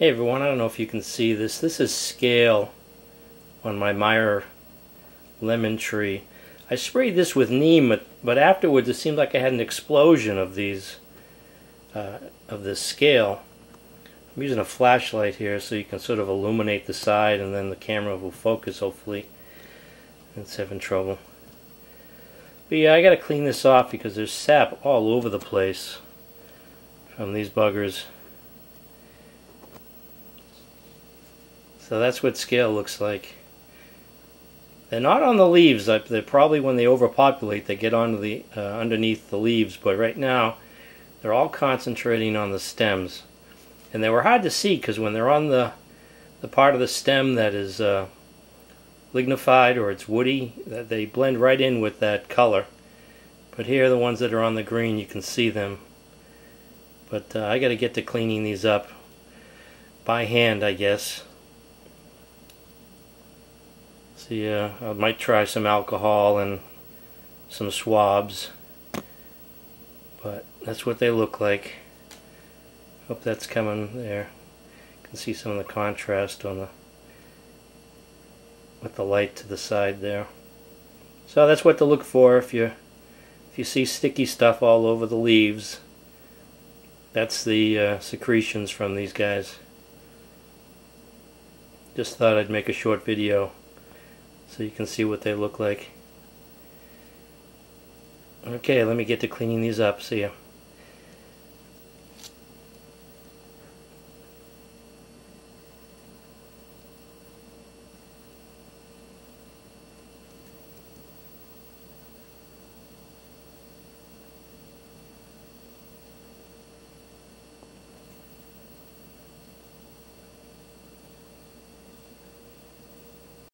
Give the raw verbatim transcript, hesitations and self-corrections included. Hey everyone, I don't know if you can see this. This is scale on my Meyer lemon tree. I sprayed this with neem, but, but afterwards it seemed like I had an explosion of these, uh, of this scale. I'm using a flashlight here so you can sort of illuminate the side and then the camera will focus, hopefully. It's having trouble. But yeah, I gotta clean this off because there's sap all over the place from these buggers. So that's what scale looks like. They're not on the leaves. They're probably, when they overpopulate, they get onto the uh, underneath the leaves. But right now, they're all concentrating on the stems, and they were hard to see because when they're on the the part of the stem that is uh, lignified or it's woody, that they blend right in with that color. But here, the ones that are on the green, you can see them. But uh, I got to get to cleaning these up by hand, I guess. Yeah, I might try some alcohol and some swabs, but that's what they look like. Hope that's coming there. You can see some of the contrast on the with the light to the side there. So that's what to look for if you if you see sticky stuff all over the leaves. That's the uh, secretions from these guys. Just thought I'd make a short video so you can see what they look like. Okay, let me get to cleaning these up. See ya.